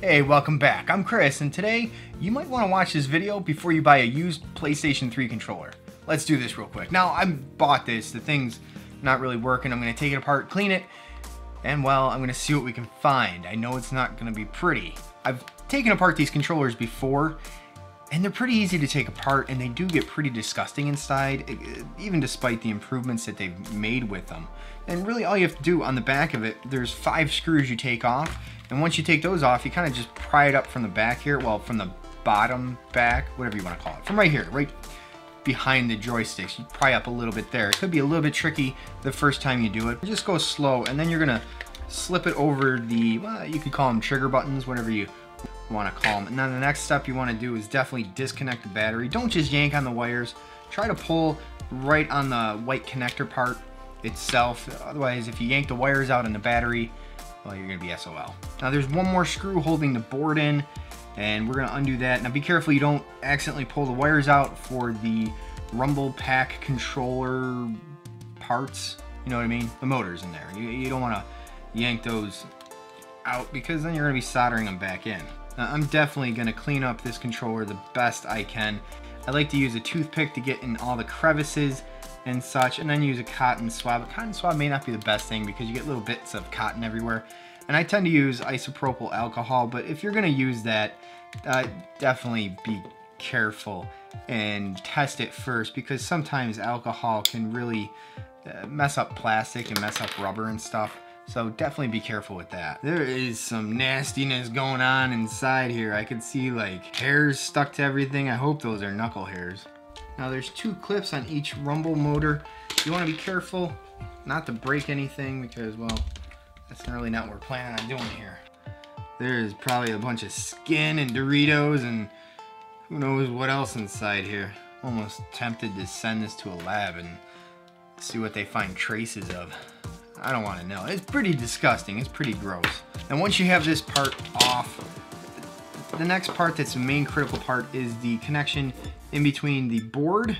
Hey, welcome back. I'm Chris, and today you might want to watch this video before you buy a used PlayStation 3 controller. Let's do this real quick. Now, I bought this. The thing's not really working. I'm going to take it apart, clean it, and, well, I'm going to see what we can find. I know it's not going to be pretty. I've taken apart these controllers before, and they're pretty easy to take apart, and they do get pretty disgusting inside, even despite the improvements that they've made with them. And really, all you have to do on the back of it, there's 5 screws you take off. And once you take those off, you kind of just pry it up from the back here, well, from the bottom back, whatever you want to call it, from right here, right behind the joysticks. You pry up a little bit there. It could be a little bit tricky the first time you do it. Just go slow, and then you're going to slip it over the, well, you could call them trigger buttons, whatever you want to call them. And then the next step you want to do is definitely disconnect the battery. Don't just yank on the wires. Try to pull right on the white connector part itself. Otherwise, if you yank the wires out in the battery, well, you're gonna be SOL. Now there's one more screw holding the board in, and we're gonna undo that. Now be careful you don't accidentally pull the wires out for the rumble pack controller parts. You know what I mean? The motors in there. You don't wanna yank those out because then you're gonna be soldering them back in. Now I'm definitely gonna clean up this controller the best I can. I like to use a toothpick to get in all the crevices and such, and then use a cotton swab. A cotton swab may not be the best thing because you get little bits of cotton everywhere, and I tend to use isopropyl alcohol, but if you're gonna use that, definitely be careful and test it first, because sometimes alcohol can really mess up plastic and mess up rubber and stuff, so definitely be careful with that. There is some nastiness going on inside here. I could see like hairs stuck to everything. I hope those are knuckle hairs. Now there's 2 clips on each rumble motor. You want to be careful not to break anything because, well, that's really not what we're planning on doing here. There's probably a bunch of skin and Doritos and who knows what else inside here. Almost tempted to send this to a lab and see what they find traces of. I don't want to know. It's pretty disgusting. It's pretty gross. And once you have this part off, the next part that's the main critical part is the connection in between the board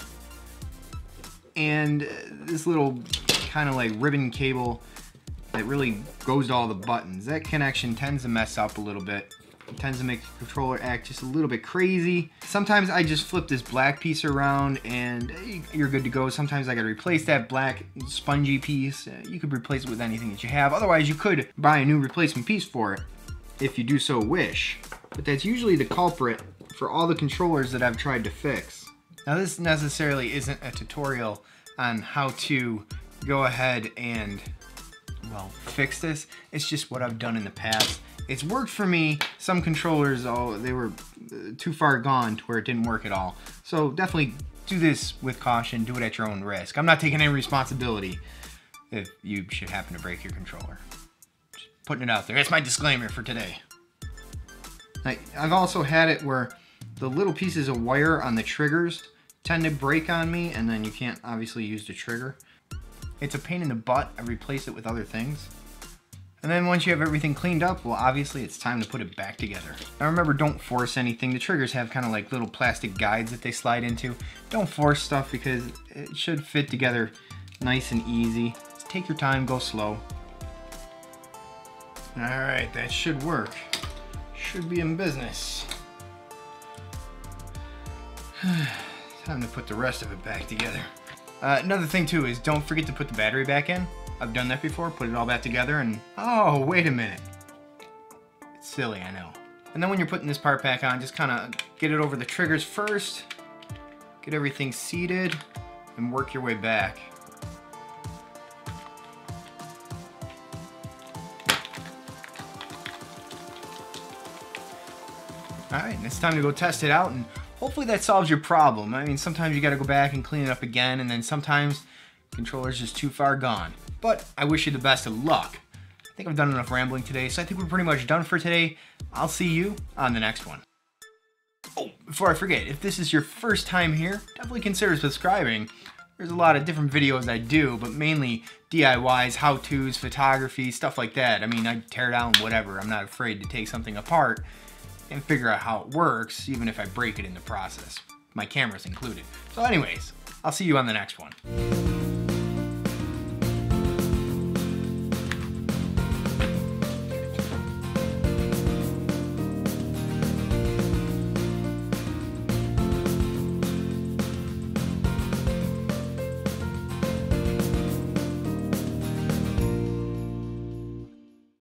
and this little kind of like ribbon cable that really goes to all the buttons. That connection tends to mess up a little bit. It tends to make the controller act just a little bit crazy. Sometimes I just flip this black piece around and you're good to go. Sometimes I gotta replace that black spongy piece. You could replace it with anything that you have. Otherwise, you could buy a new replacement piece for it if you do so wish. But that's usually the culprit for all the controllers that I've tried to fix. Now this necessarily isn't a tutorial on how to go ahead and, well, fix this. It's just what I've done in the past. It's worked for me. Some controllers, oh, they were too far gone to where it didn't work at all. So definitely do this with caution. Do it at your own risk. I'm not taking any responsibility if you should happen to break your controller. Just putting it out there. That's my disclaimer for today. I've also had it where the little pieces of wire on the triggers tend to break on me, and then you can't obviously use the trigger. It's a pain in the butt. I replace it with other things. And then once you have everything cleaned up, well, obviously it's time to put it back together. Now remember, don't force anything. The triggers have kind of like little plastic guides that they slide into. Don't force stuff because it should fit together nice and easy. Just take your time, go slow. All right, that should work. Should be in business. Time to put the rest of it back together. Another thing too is don't forget to put the battery back in. I've done that before, put it all back together and, oh, wait a minute. It's silly, I know. And then when you're putting this part back on, just kind of get it over the triggers first, get everything seated, and work your way back. All right, and it's time to go test it out, and hopefully that solves your problem. I mean, sometimes you gotta go back and clean it up again, and then sometimes the controller's just too far gone. But I wish you the best of luck. I think I've done enough rambling today, so I think we're pretty much done for today. I'll see you on the next one. Oh, before I forget, if this is your first time here, definitely consider subscribing. There's a lot of different videos I do, but mainly DIYs, how-tos, photography, stuff like that. I mean, I tear down whatever. I'm not afraid to take something apart and figure out how it works, even if I break it in the process. My camera's included. So anyways, I'll see you on the next one.